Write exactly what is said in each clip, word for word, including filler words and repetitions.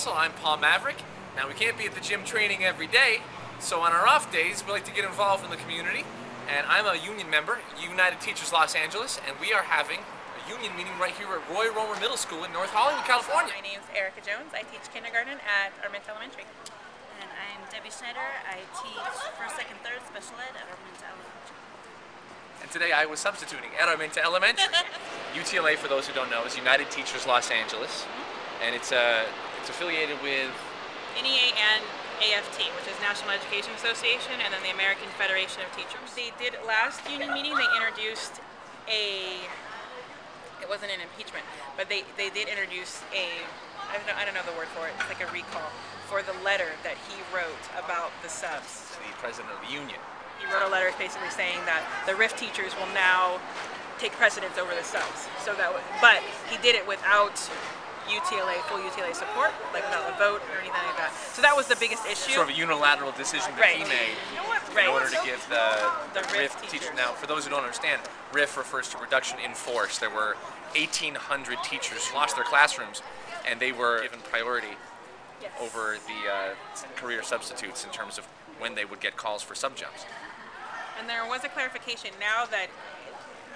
Muscle. I'm Paul Maverick. Now, we can't be at the gym training every day, so on our off days, we like to get involved in the community. And I'm a union member, United Teachers Los Angeles, and we are having a union meeting right here at Roy Romer Middle School in North Hollywood, California. My name is Erica Jones. I teach kindergarten at Armenta Elementary. And I'm Debbie Schneider. I teach first, second, third special ed at Armenta Elementary. And today I was substituting at Armenta Elementary. U T L A, for those who don't know, is United Teachers Los Angeles, and it's uh, it's affiliated with N E A and A F T, which is National Education Association, and then the American Federation of Teachers. They did last union meeting. They introduced a. It wasn't an impeachment, but they they did introduce a. I don't know, I don't know the word for it. It's like a recall for the letter that he wrote about the subs. The president of the union. He wrote a letter basically saying that the R I F teachers will now take precedence over the subs. So that, but he did it without U T L A, full U T L A support, like without a vote or anything like that. So that was the biggest issue. Sort of a unilateral decision that right. he made you know what, in right. order to give the, the, the R I F, R I F teachers. teachers. Now, for those who don't understand, R I F refers to reduction in force. There were eighteen hundred teachers who lost their classrooms, and they were given priority yes. over the uh, career substitutes in terms of when they would get calls for sub jobs. And there was a clarification now that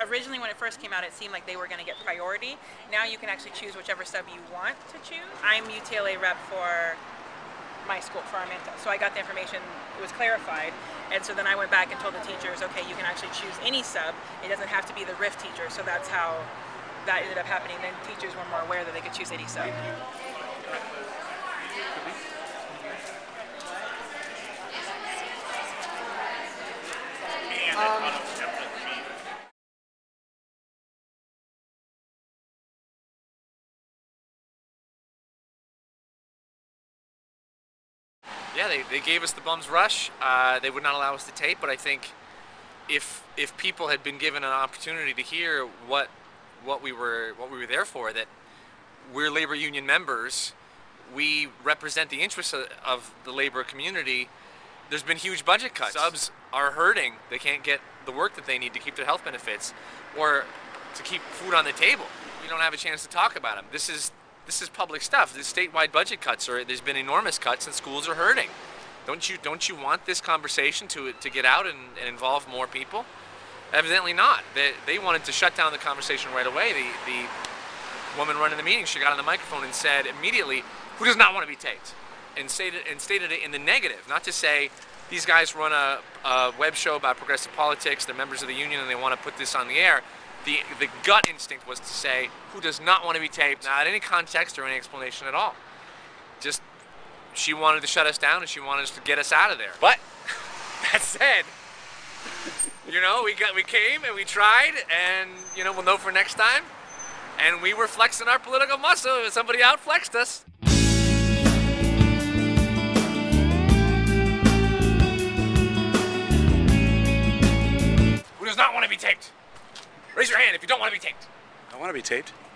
originally when it first came out it seemed like they were going to get priority. Now you can actually choose whichever sub you want to choose. I'm U T L A rep for my school, for Armenta. So I got the information, it was clarified, and so then I went back and told the teachers, okay, you can actually choose any sub. It doesn't have to be the R I F teacher, so that's how that ended up happening. Then teachers were more aware that they could choose any sub. Yeah, they, they gave us the bum's rush. Uh, they would not allow us to tape, but I think if if people had been given an opportunity to hear what what we were what we were there for, that we're labor union members, we represent the interests of, of the labor community. There's been huge budget cuts. Subs are hurting. They can't get the work that they need to keep their health benefits or to keep food on the table. We don't have a chance to talk about them. This is This is public stuff. There's statewide budget cuts, or there's been enormous cuts, and schools are hurting. Don't you don't you want this conversation to to get out and, and involve more people? Evidently not. They they wanted to shut down the conversation right away. The the woman running the meeting, she got on the microphone and said immediately, "Who does not want to be taped?" and stated and stated it in the negative, not to say these guys run a, a web show about progressive politics. They're members of the union, and they want to put this on the air. The, the gut instinct was to say, who does not want to be taped? Not any context or any explanation at all. Just, she wanted to shut us down and she wanted us to get us out of there. But, that said, you know, we got, we came and we tried, and, you know, we'll know for next time. And we were flexing our political muscle. Somebody outflexed us. Who does not want to be taped? Raise your hand if you don't want to be taped. I want to be taped.